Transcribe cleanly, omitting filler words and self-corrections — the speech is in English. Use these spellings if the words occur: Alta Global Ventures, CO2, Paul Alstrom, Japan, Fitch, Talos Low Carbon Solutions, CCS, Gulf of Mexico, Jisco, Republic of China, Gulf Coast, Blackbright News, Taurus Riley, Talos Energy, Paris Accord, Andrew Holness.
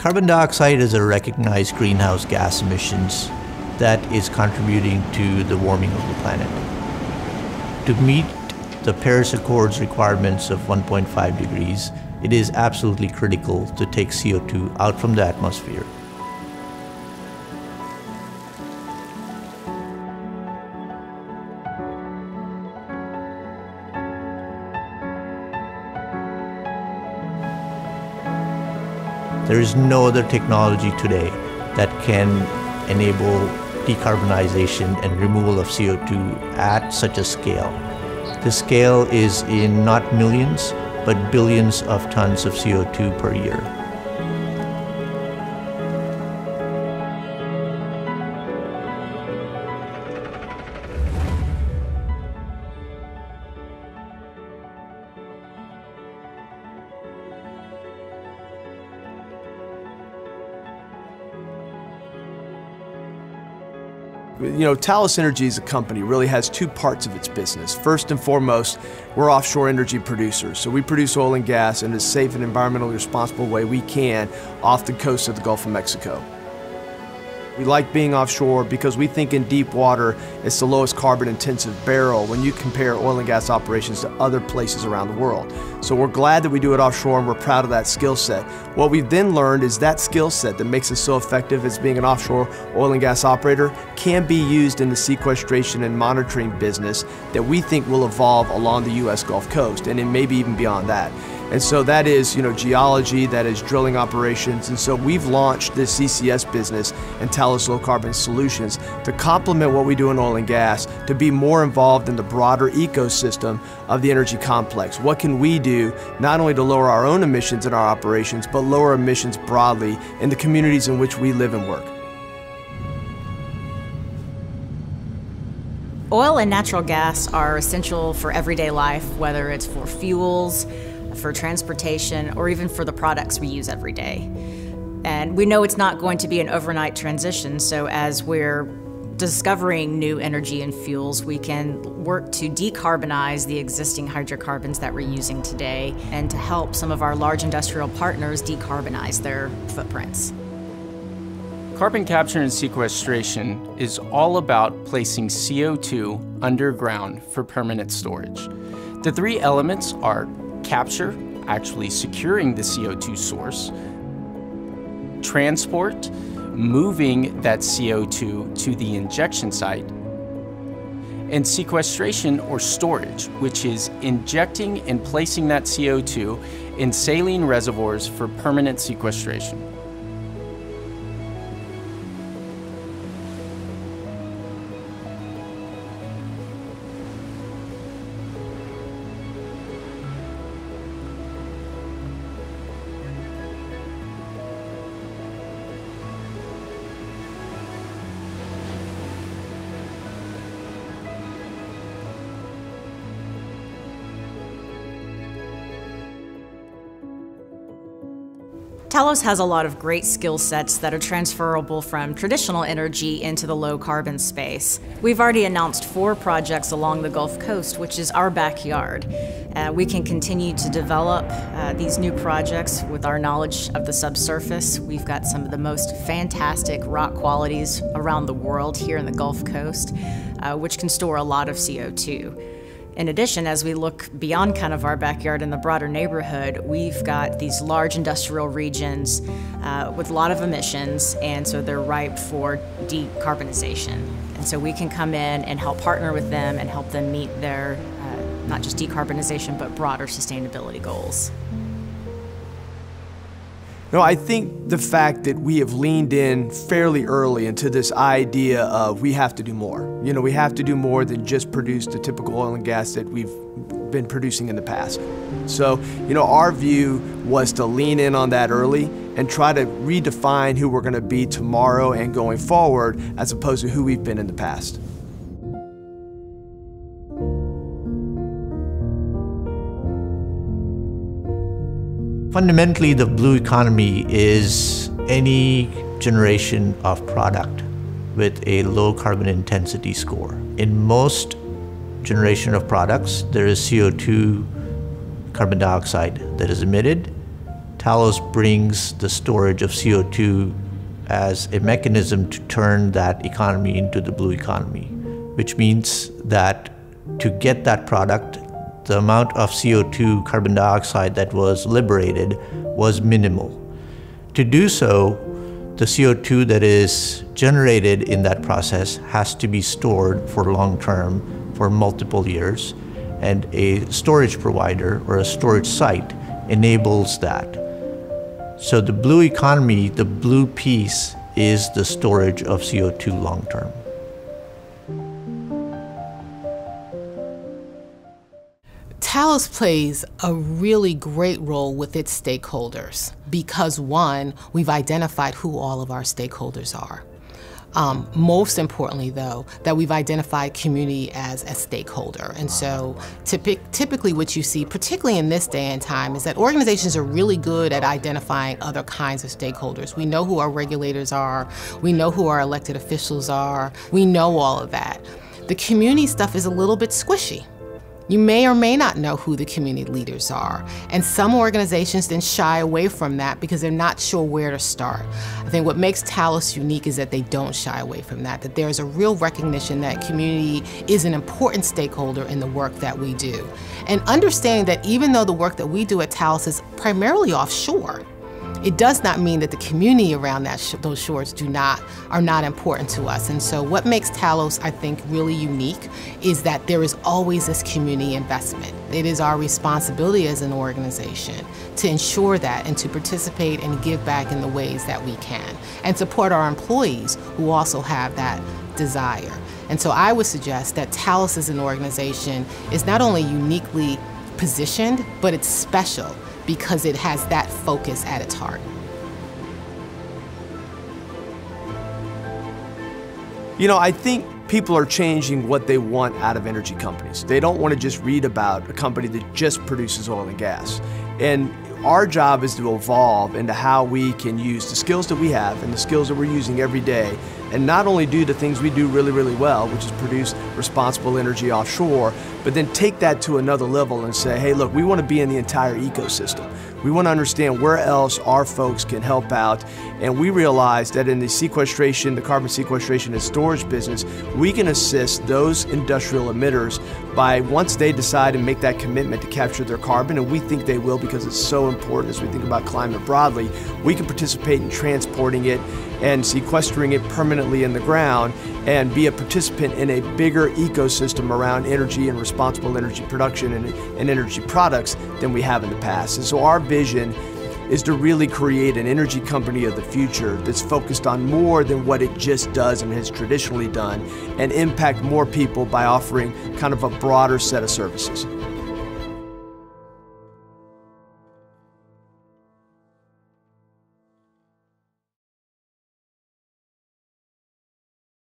Carbon dioxide is a recognized greenhouse gas emissions that is contributing to the warming of the planet. To meet the Paris Accord's requirements of 1.5 degrees, it is absolutely critical to take CO2 out from the atmosphere. There is no other technology today that can enable decarbonization and removal of CO2 at such a scale. The scale is in not millions, but billions of tons of CO2 per year. You know, Talos Energy as a company really has two parts of its business. First and foremost, we're offshore energy producers. So we produce oil and gas in as safe and environmentally responsible way we can off the coast of the Gulf of Mexico. We like being offshore because we think in deep water it's the lowest carbon intensive barrel when you compare oil and gas operations to other places around the world. So we're glad that we do it offshore and we're proud of that skill set. What we've then learned is that skill set that makes us so effective as being an offshore oil and gas operator can be used in the sequestration and monitoring business that we think will evolve along the U.S. Gulf Coast and then maybe even beyond that. And so that is, you know, geology, that is drilling operations. And so we've launched this CCS business and Talos Low Carbon Solutions to complement what we do in oil and gas, to be more involved in the broader ecosystem of the energy complex. What can we do not only to lower our own emissions in our operations, but lower emissions broadly in the communities in which we live and work? Oil and natural gas are essential for everyday life, whether it's for fuels, for transportation, or even for the products we use every day. And we know it's not going to be an overnight transition, so as we're discovering new energy and fuels, we can work to decarbonize the existing hydrocarbons that we're using today and to help some of our large industrial partners decarbonize their footprints. Carbon capture and sequestration is all about placing CO2 underground for permanent storage. The three elements are capture, actually securing the CO2 source, transport, moving that CO2 to the injection site, and sequestration or storage, which is injecting and placing that CO2 in saline reservoirs for permanent sequestration. Talos has a lot of great skill sets that are transferable from traditional energy into the low carbon space. We've already announced 4 projects along the Gulf Coast, which is our backyard. We can continue to develop these new projects with our knowledge of the subsurface. We've got some of the most fantastic rock qualities around the world here in the Gulf Coast, which can store a lot of CO2. In addition, as we look beyond kind of our backyard in the broader neighborhood, we've got these large industrial regions with a lot of emissions, and so they're ripe for decarbonization. And so we can come in and help partner with them and help them meet their, not just decarbonization, but broader sustainability goals. No, I think the fact that we have leaned in fairly early into this idea of we have to do more. You know, we have to do more than just produce the typical oil and gas that we've been producing in the past. So, you know, our view was to lean in on that early and try to redefine who we're going to be tomorrow and going forward as opposed to who we've been in the past. Fundamentally, the blue economy is any generation of product with a low carbon intensity score. In most generation of products, there is CO2, carbon dioxide that is emitted. Talos brings the storage of CO2 as a mechanism to turn that economy into the blue economy, which means that to get that product, the amount of CO2, carbon dioxide that was liberated was minimal. To do so, the CO2 that is generated in that process has to be stored for long term, for multiple years, and a storage provider or a storage site enables that. So the blue economy, the blue piece, is the storage of CO2 long term. Talos plays a really great role with its stakeholders because, one, we've identified who all of our stakeholders are. Most importantly, though, that we've identified community as a stakeholder. And so typically what you see, particularly in this day and time, is that organizations are really good at identifying other kinds of stakeholders. We know who our regulators are. We know who our elected officials are. We know all of that. The community stuff is a little bit squishy. You may or may not know who the community leaders are. And some organizations then shy away from that because they're not sure where to start. I think what makes Talos unique is that they don't shy away from that, that there's a real recognition that community is an important stakeholder in the work that we do. And understanding that even though the work that we do at Talos is primarily offshore, it does not mean that the community around that those shores are not important to us. And so what makes Talos, I think, really unique is that there is always this community investment. It is our responsibility as an organization to ensure that and to participate and give back in the ways that we can and support our employees who also have that desire. And so I would suggest that Talos as an organization is not only uniquely positioned, but it's special, because it has that focus at its heart. You know, I think people are changing what they want out of energy companies. They don't want to just read about a company that just produces oil and gas. And our job is to evolve into how we can use the skills that we have and the skills that we're using every day, and not only do the things we do really, really well, which is produce responsible energy offshore, but then take that to another level and say, hey, look, we want to be in the entire ecosystem. We want to understand where else our folks can help out. And we realize that in the sequestration, the carbon sequestration and storage business, we can assist those industrial emitters by, once they decide and make that commitment to capture their carbon, and we think they will because it's so important as we think about climate broadly, we can participate in transporting it and sequestering it permanently in the ground and be a participant in a bigger ecosystem around energy and responsible energy production and energy products than we have in the past. And so our vision is to really create an energy company of the future that's focused on more than what it just does and has traditionally done, and impact more people by offering kind of a broader set of services.